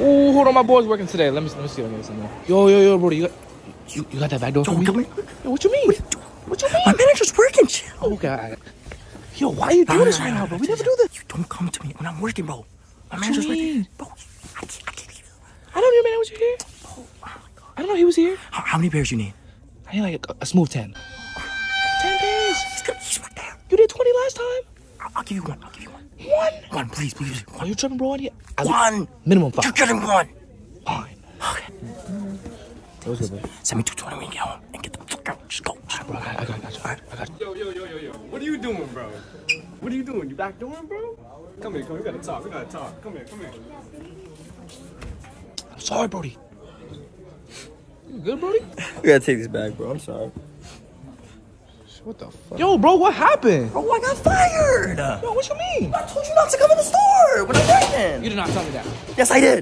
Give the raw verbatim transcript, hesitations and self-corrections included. Oh, hold on, my boy's working today. Let me let me see if I get something. Yo, yo, yo, bro, you got you, you got that back door for me? Don't come in. Yo, what you mean? What, what you mean? My manager's working, chill. Oh God. Yo, why are you doing nah, this right nah, now, bro? We never do this. You don't come to me when I'm working, bro. My what manager's working, bro. I can't, I can't leave you. I don't know, man. Was you here? Oh, oh my God. I don't know he was here. How, how many bears you need? I need like a, a smooth ten. Ten bears. He's right there. You did twenty last time. I'll, I'll give you one. I'll give you one. One. One, please, please. One. Are you tripping, bro? Here? One. Minimum five. You're getting one. Fine. Okay. That was good, bro. Send me two twenty when you get home and get the fuck out. Just go. All right, bro, I got, I got you. I got you. I got you. Yo, yo, yo, yo, yo. What are you doing, bro? What are you doing? You backdooring, bro? Come here, come here. We gotta talk. We gotta talk. Come here, come here. I'm sorry, Brody. You good, Brody? We gotta take this back, bro. I'm sorry. What the fuck? Yo, bro, what happened? Bro, I got fired. Yo, what you mean? I told you not to come in the store when I was pregnant. You did not tell me that. Yes, I did.